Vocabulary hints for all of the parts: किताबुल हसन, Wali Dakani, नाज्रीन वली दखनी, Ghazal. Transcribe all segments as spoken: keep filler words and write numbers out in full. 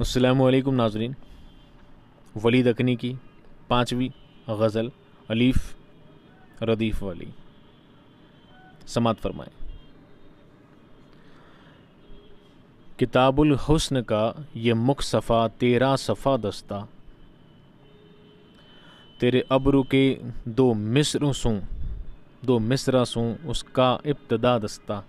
अस्सलामुअलैकुम नाज्रीन। वली दखनी की पाँचवीं गज़ल अलीफ रदीफ़ वाली समात फरमाएँ। किताबुल हसन का ये मुकसफ़ा तेरा सफ़ा दस्ता, तेरे अबरू के दो मिस्र सूँ दो मिसरा सूँ उसका इब्तदा दस्ता।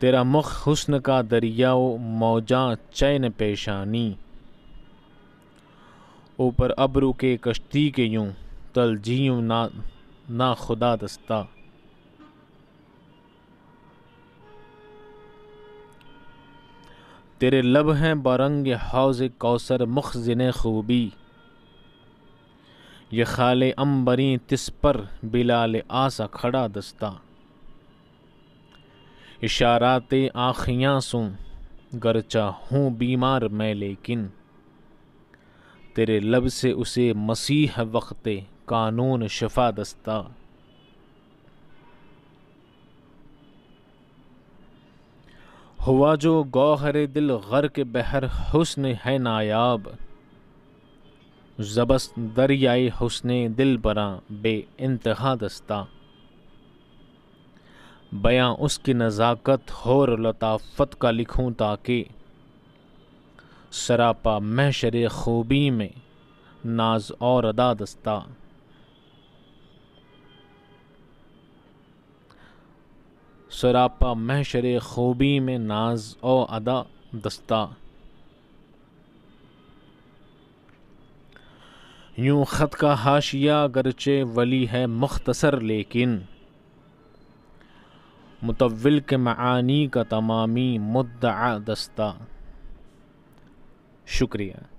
तेरा मुख हुस्न का दरियाओ मौजा चैन पेशानी, ऊपर अबरू के कश्ती के यूं तलजीयूं ना ना खुदा दस्ता। तेरे लब हैं बरंग हौज कौसर मुखजिन खूबी, ये खाले अंबरी तिस पर बिलाल आसा खड़ा दस्ता। इशाराते आँखियाँ सुन गरचा हूँ बीमार मैं, लेकिन तेरे लब से उसे मसीह वक्ते कानून शफा दस्ता। हुआ जो गौहरे दिल गर के बहर हुस्न है नायाब, जबस्त दरियाए हुस्ने दिल बरा बे इंतहा दस्ता। बयां उसकी नज़ाकत और लताफत का लिखूं ताकि सरापा महशरे खूबी में नाज और अदा दस्ता। सरापा महशरे खूबी में नाज और अदा दस्ता। यूं ख़त का हाशिया गरचे वली है मुख्तसर, लेकिन मुतव्विल के मानी का तमामी मुद्दा दस्ता। शुक्रिया।